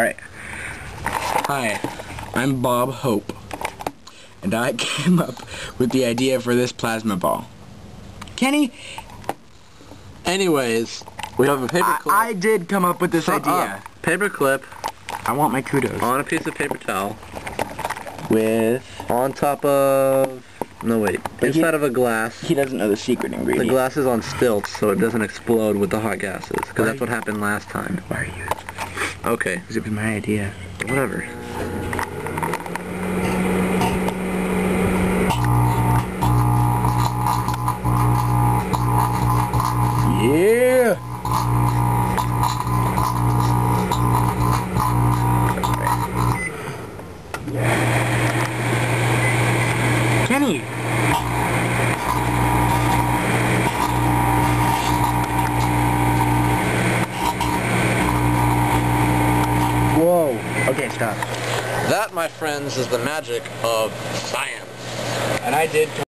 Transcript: Alright. Hi, I'm Bob Hope, and I came up with the idea for this plasma ball. Kenny! Anyways, we have a paperclip. I did come up with this idea. Paperclip. I want my kudos. On a piece of paper towel. With... on top of... no, wait. Inside of a glass. He doesn't know the secret ingredient. The glass is on stilts, so it doesn't explode with the hot gases. Because that's what happened last time. Why are you... okay. Because it was my idea. Whatever. Yeah! Kenny! Whoa. Okay, stop. That, my friends, is the magic of science. And I did